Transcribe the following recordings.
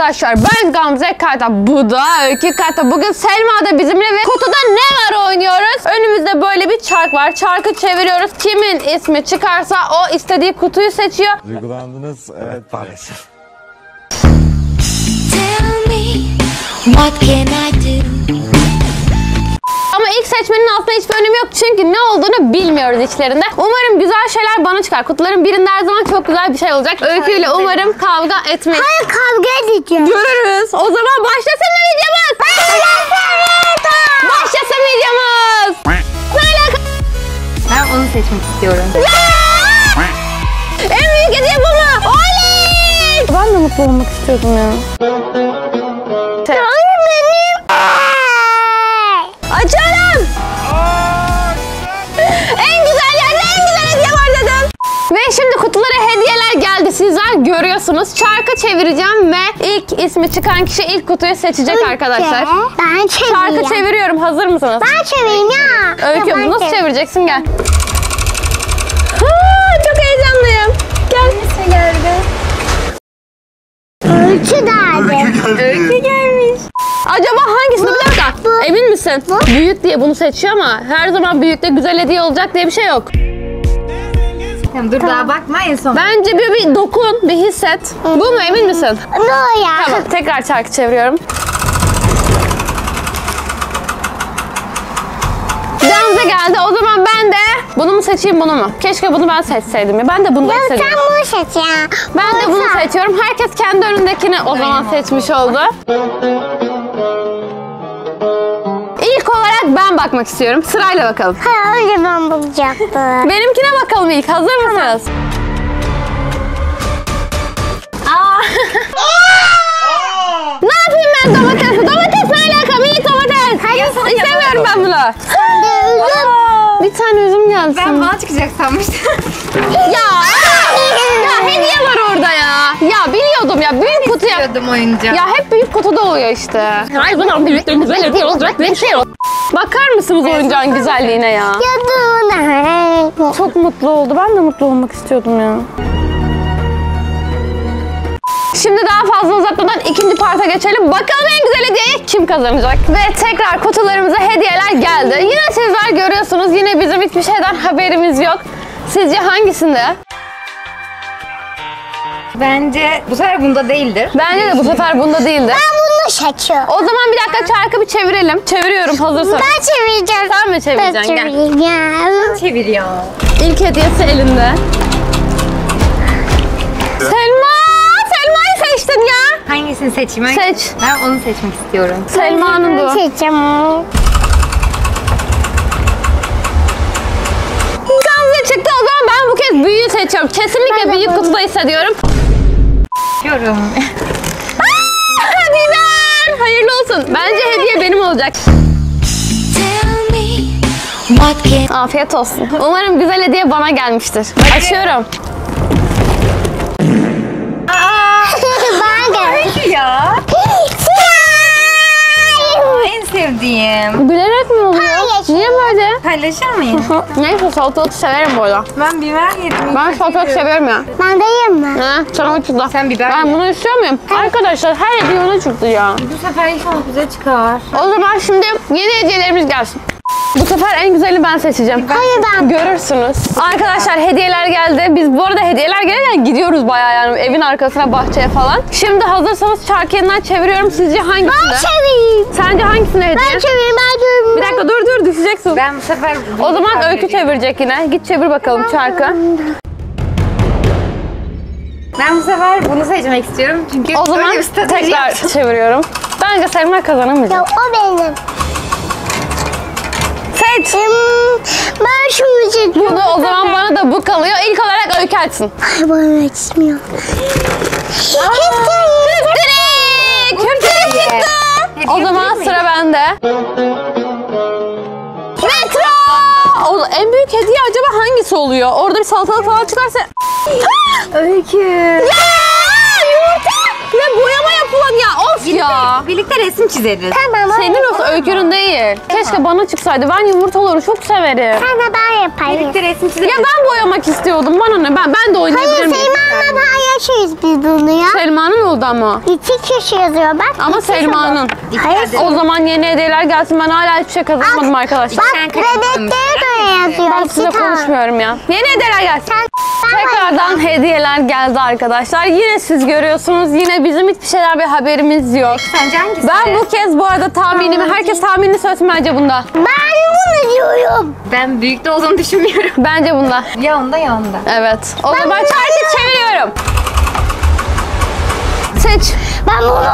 Arkadaşlar ben Gamze Karta, bu da Öykü Karta. Bugün Selma da bizimle ve kutuda ne var oynuyoruz. Önümüzde böyle bir çark var. Çarkı çeviriyoruz. Kimin ismi çıkarsa o istediği kutuyu seçiyor. Duygulandınız. Evet maalesef. Ama ilk seçmenin aslında hiçbir önemi yok çünkü ne olduğunu bilmiyoruz içlerinde. Umarım güzel şeyler bana çıkar. Kutuların birinde her zaman çok güzel bir şey olacak. Öyküyle umarım kavga etmeyiz. Hayır, kavga edeceğiz. Görürüz. O zaman başlasın mı videomuz? Başlasın videomuz. Ben onu seçmek istiyorum. En büyük hediye bu mu? Oley! Ben de mutlu olmak istiyordum ya. Hayır benim. Açalım. En güzel yerde en güzel hediye var dedim. Ve şimdi kutulara hediyeler geldi. Sizler görüyorsunuz. Çarkı çevireceğim ve ilk ismi çıkan kişi ilk kutuyu seçecek arkadaşlar. Ben çeviriyorum. Çarkı çeviriyorum. Hazır mısınız? Ben çevireyim ya. Öykü bunu nasıl çevireceksin? Gel. Aa, çok heyecanlıyım. Gel. Öykü geldi. Öykü gelmiş. Acaba hangisini bir dakika? Emin misin? Bu? Büyük diye bunu seçiyor ama her zaman büyükte güzel hediye olacak diye bir şey yok. Tamam, dur daha bakma en son. Bence bir dokun, bir hisset. Bu mu, emin misin? No ya. Tamam, tekrar çarkı çeviriyorum. Gamze geldi. O zaman ben de bunu mu seçeyim, bunu mu? Keşke bunu ben seçseydim ya. Ben de bunu seçtim. Sen bunu seç ya. Ben de bunu seçiyorum. Herkes kendi önündekini o zaman seçmiş oldu. İlk olarak ben bakmak istiyorum. Sırayla bakalım. Ha, öyle ben bulacaktım. Benimkine bakalım ilk. Hazır mısınız? Aa. Ne yapayım ben domatesi? Domates ne alaka? Minik domates. Hayır, istemiyorum ben bunu. Sen de üzüm. Bir tane üzüm geldi. Ben bana çıkacak sanmıştım. Ya hediye var orada ya. Ya biliyordum ya. Büyük kutu yaptım oyuncu. Ya hep büyük kutuda oluyor işte. Hayır, bunun büyüklerimiz böyle bir olacak. Ben şey olacak. Bakar mısınız oyuncağın güzelliğine ya? Çok mutlu oldu. Ben de mutlu olmak istiyordum ya. Şimdi daha fazla uzatmadan ikinci parta geçelim. Bakalım en güzel hediyeyi kim kazanacak? Ve tekrar kutularımıza hediyeler geldi. Yine sizler görüyorsunuz. Yine bizim hiçbir şeyden haberimiz yok. Sizce hangisinde? Bence bu sefer bunda değildir. Bence de bu sefer bunda değildir. Ben bunu seçiyorum. O zaman bir dakika çarkı bir çevirelim. Çeviriyorum, hazırsan. Ben çevireceğim. Sen mi çevireceksin? Ben çevireceğim. Çeviriyor. İlk hediyesi elinde. Selma! Selma'yı seçtin ya. Hangisini seçeyim? Seç. Ben onu seçmek istiyorum. Selma'nın bu. Seçeceğim. Gamze çıktı. O zaman ben bu kez büyüğü seçiyorum. Kesinlikle büyük kutuda hissediyorum. Yorum. Biber! Hayırlı olsun. Bence hediye benim olacak. Afiyet olsun. Umarım güzel hediye bana gelmiştir. Açıyorum. Ya. En sevdiğim. Bilerek mi oluyor? Hayır. Niye böyle? Paylaşır mıyım? Neyse, salatalık severim bu arada. Ben biber yedim. Ben salatalık seviyorum ya. Ben de yiyeyim mi? Ha, sana uçurdu. Sen biber Ben bunu istiyor muyum? Hayır. Arkadaşlar her hediye ona çıktı ya. Bu sefer inşallah bize çıkar. O zaman şimdi yeni hediyelerimiz gelsin. Bu sefer en güzeli ben seçeceğim. Hayır, ben. Görürsünüz. Arkadaşlar hediyeler geldi. Biz bu arada hediyeler gelirken gidiyoruz bayağı yani evin arkasına, bahçeye falan. Şimdi hazırsanız çarkı yeniden çeviriyorum. Sizce hangisini? Ben çevireyim. Sence hangisini hediye? Ben çevireyim, ben çevireyim. Bir dakika dur düşeceksin. Ben bu sefer... O zaman Öykü çevirecek yine. Git çevir bakalım çarkı. Ben bu sefer bunu seçmek istiyorum. Çünkü o zaman tekrar çeviriyorum. Bence Selma kazanamayacak. Ya o benim. Seç. Ben şunu seçiyorum. Bu da o zaman bana da bu kalıyor. İlk olarak Öykü açsın. Ay, bana açmıyor. Kürtürük çıktı. O zaman sıra bende. Metro. O, en büyük hediye acaba hangisi oluyor? Orada bir salatalık falan çıkarsa. Öykü. Yumurta. Ne boyama yapılan ya, of ya. Birlikte resim çizeriz. Tamam. Senin olsa Öykü'nün değil. Tamam. Keşke bana çıksaydı. Ben yumurtaları çok severim. Sana ben yaparım. Birlikte resim çizeriz. Ya ben boyamak istiyordum. Bana ne? Ben de oynayabilirim. Hayır, Selma abla yaşıyoruz biz bunu ya. Selma'nın oldu ama. İki kişi yazıyor bak. Ama Selma'nın. O zaman yeni hediyeler gelsin. Ben hala hiçbir şey kazanmadım arkadaşlar. Bak bebekleri böyle yazıyor. Ben size konuşmuyorum ya. Yeni hediyeler gelsin. Tekrardan hediyeler geldi arkadaşlar. Yine siz görüyorsunuz. Yine bizim hiçbir şeyler bir haberimiz yok. Sence hangisi? Ben bu kez bu arada tahminimi, herkes tahminini söylesin bence bunda. Ben bunu diyorum. Ben büyükte olduğunu düşünmüyorum. Bence bunda. Ya onda ya onda. Evet. O zaman herkes çeviriyorum. Seç. Ben bunu.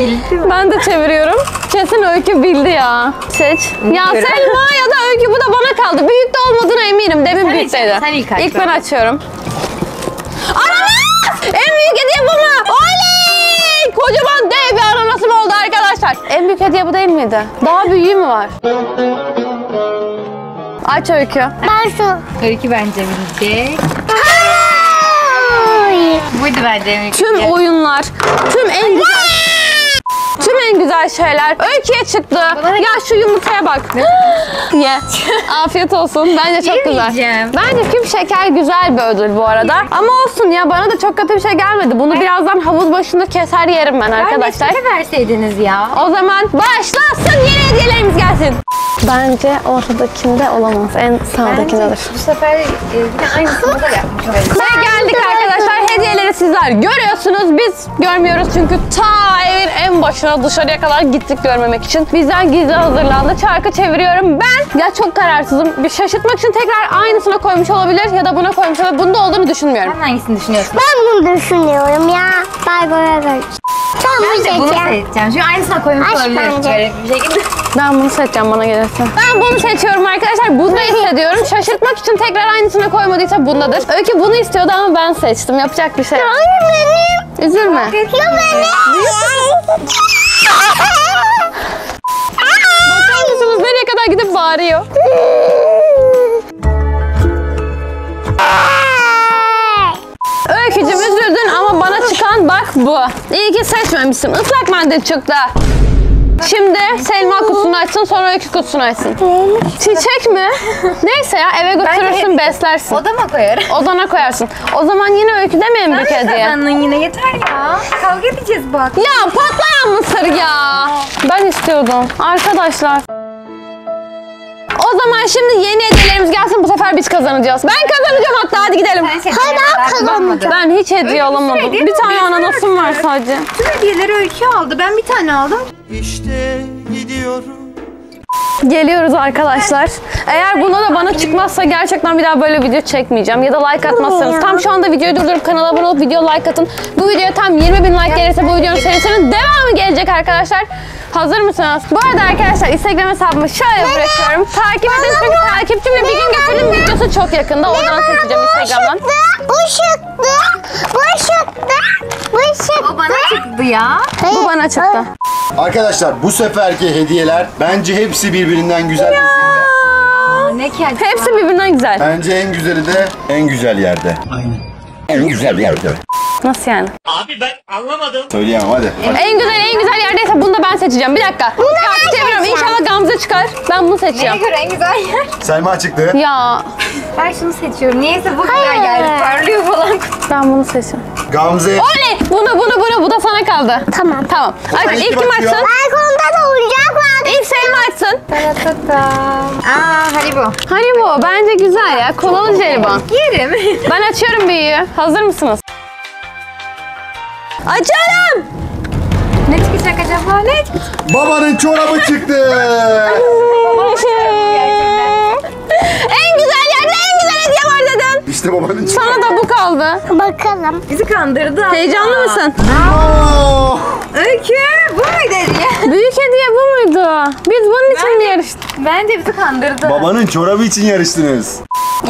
Bildi mi? Ben de çeviriyorum. Kesin Öykü bildi ya. Seç. Ya Selma ya da Öykü, bu da bana kaldı. Büyük de olmadığına eminim. Demin büyükteydi. Sen ilk aç. İlk ben açıyorum. Ananas! En büyük hediye bu mu? Oley! Kocaman dev bir ananasım oldu arkadaşlar. En büyük hediye bu değil miydi? Daha büyüğü mü var? Aç Öykü. Ben şu. Öykü bence bilecek. Buydu bence. Tüm oyunlar, tüm en güzel, tüm en güzel şeyler Öykü'ye çıktı. Ya şu yumurtaya bak. Ye. Afiyet olsun. Bence çok güzel. Bence küp şeker güzel bir ödül bu arada. Ama olsun ya, bana da çok kötü bir şey gelmedi. Bunu birazdan havuz başında keser yerim ben arkadaşlar. Ben verseydiniz ya. O zaman başlasın, yeni hediyelerimiz gelsin. Bence ortadakinde olamaz. En sağdakindedir. Bu sefer aynısını da yapmış olayım. Ve geldik arkadaşlar. Hediyeleri sizler görüyorsunuz. Biz görmüyoruz çünkü ta evin en başına dışarıya kadar gittik görmemek için. Bizden gizli hazırlandı. Çarkı çeviriyorum ben. Ya çok kararsızım. Bir şaşırtmak için tekrar aynısına koymuş olabilir ya da buna koymuş olabilir. Bunda olduğunu düşünmüyorum. Sen hangisini düşünüyorsun? Ben bunu düşünüyorum ya. Ben de bunu seçeceğim. Çünkü aynısına koymuş olabilir. Ben bunu seçeceğim, bana gelirse. Ben bunu seçiyorum arkadaşlar. Bunu hissediyorum. Şaşırtmak için tekrar aynısına koymadıysa bundadır. Öykü bunu istiyordu ama ben seçtim. Yapacak bir şey. Hayır benim. Üzülme. Hayır benim. Bakar mısınız nereye kadar gidip bağırıyor? Öykücüm üzüldün ama bana çıkan bak bu. İyi ki seçmemişsin. Islak mendil çıktı. Şimdi Selma kutusunu açsın, sonra Öykü kutusunu açsın. Çiçek mi? Neyse ya, eve götürürsün, beslersin. Odama koyarım. Odana koyarsın. O zaman yine Öykü demeyin bir kediye. Sen yine yeter ya. Kavga edeceğiz bak. Ya patlayan mısır ya. Ben istiyordum. Arkadaşlar. O zaman şimdi yeni hediyelerimiz gelsin, bu sefer biz kazanacağız. Ben kazanacağım hatta, hadi gidelim. Hayır ben kazanacağım. Ben hiç hediye alamadım. Bir tane ananasım var sadece. Tüm hediyeleri Öykü aldı, ben bir tane aldım. İşte gidiyorum. Geliyoruz arkadaşlar. Eğer buna da bana çıkmazsa gerçekten bir daha böyle video çekmeyeceğim. Ya da like atmazsanız. Tam şu anda videoyu durdurup kanala abone olup video like atın. Bu videoya tam 20.000 like gelirse bu videonun serisinin devamı gelecek arkadaşlar. Hazır mısınız? Bu arada arkadaşlar Instagram hesabımı şöyle bırakıyorum. Takip edin çünkü takipçimle bir gün götürdüm videosu çok yakında. Oradan seçeceğim Instagram'dan. Bu çıktı. Bu bana çıktı ya. Bu bana çıktı. Arkadaşlar bu seferki hediyeler bence hepsi birbirinden güzel. Hepsi birbirinden güzel. Bence en güzeli de en güzel yerde. Aynen. En güzel yerde. Nasıl yani? Abi ben anlamadım. Söyleyemem hadi. En güzel yerdeyse bunu da ben seçeceğim. Bir dakika. Bunu ben çeviriyorum. İnşallah Gamze çıkar. Ben bunu seçeceğim. Neye göre en güzel yer? Selma çıktı. Ya. Ben şunu seçiyorum. Niyeyse bu güzel geldi. Parlıyor falan. Ben bunu seçiyorum. Gamze. Oley! Bunu. Bu da sana kaldı. Tamam. Aç, ilk kim açsın? Balkonda da oyuncak vardı. İlk Selma açsın. Haribo. Haribo bence güzel ya. Kolalı jelibon. Yerim. Ben açıyorum büyüğü. Hazır mısınız? Açarım. Ne çıkacak acaba? Babanın çorabı çıktı. En güzel yerde en güzel hediye var dedim. İşte babanın çorabı. Sana da bu kaldı. Bakalım. Bizi kandırdı. Heyecanlı mısın? Öykü bu muydu hediye? Büyük hediye bu muydu? Biz bunun için mi yarıştık? Bence bizi kandırdı. Babanın çorabı için yarıştınız.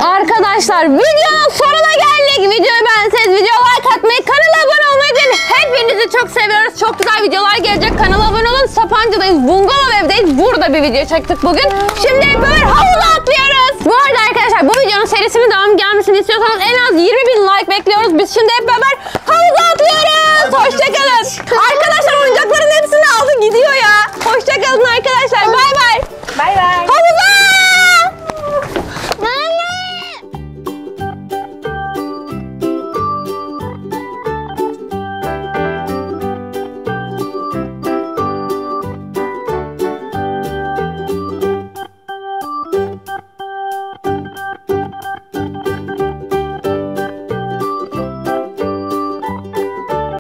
Arkadaşlar videonun sonuna geldik. Videoyu beğenseniz videoya like atmayı, kanala abone olmayı unutmayın. Hepinizi çok seviyoruz. Çok güzel videolar gelecek. Kanala abone olun. Sapanca'dayız. Bungalov evdeyiz. Burada bir video çektik bugün. Şimdi böyle havuza atlıyoruz. Bu arada arkadaşlar bu videonun serisinin devamı gelmesini istiyorsanız en az 20.000 like bekliyoruz. Biz şimdi hep beraber havuza atlıyoruz. Hoşçakalın.